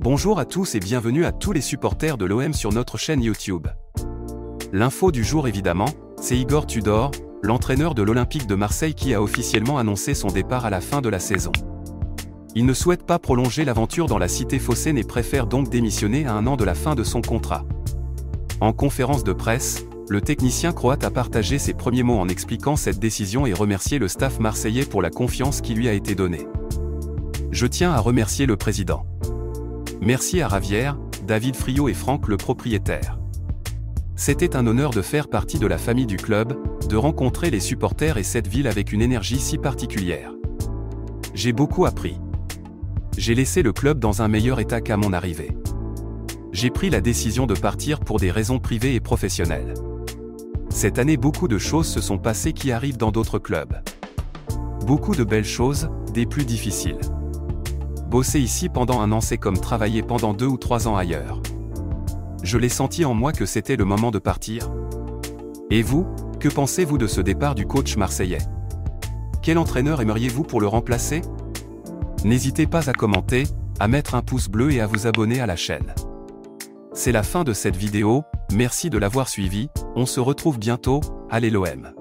Bonjour à tous et bienvenue à tous les supporters de l'OM sur notre chaîne YouTube. L'info du jour évidemment, c'est Igor Tudor, l'entraîneur de l'Olympique de Marseille qui a officiellement annoncé son départ à la fin de la saison. Il ne souhaite pas prolonger l'aventure dans la cité phocéenne et préfère donc démissionner à un an de la fin de son contrat. En conférence de presse, le technicien croate a partagé ses premiers mots en expliquant cette décision et remercié le staff marseillais pour la confiance qui lui a été donnée. Je tiens à remercier le président. Merci à Ravière, David Friot et Franck le propriétaire. C'était un honneur de faire partie de la famille du club, de rencontrer les supporters et cette ville avec une énergie si particulière. J'ai beaucoup appris. J'ai laissé le club dans un meilleur état qu'à mon arrivée. J'ai pris la décision de partir pour des raisons privées et professionnelles. Cette année, beaucoup de choses se sont passées qui arrivent dans d'autres clubs. Beaucoup de belles choses, des plus difficiles. Bosser ici pendant un an, c'est comme travailler pendant 2 ou 3 ans ailleurs. Je l'ai senti en moi que c'était le moment de partir. Et vous, que pensez-vous de ce départ du coach marseillais? Quel entraîneur aimeriez-vous pour le remplacer? N'hésitez pas à commenter, à mettre un pouce bleu et à vous abonner à la chaîne. C'est la fin de cette vidéo, merci de l'avoir suivi, on se retrouve bientôt, allez l'OM.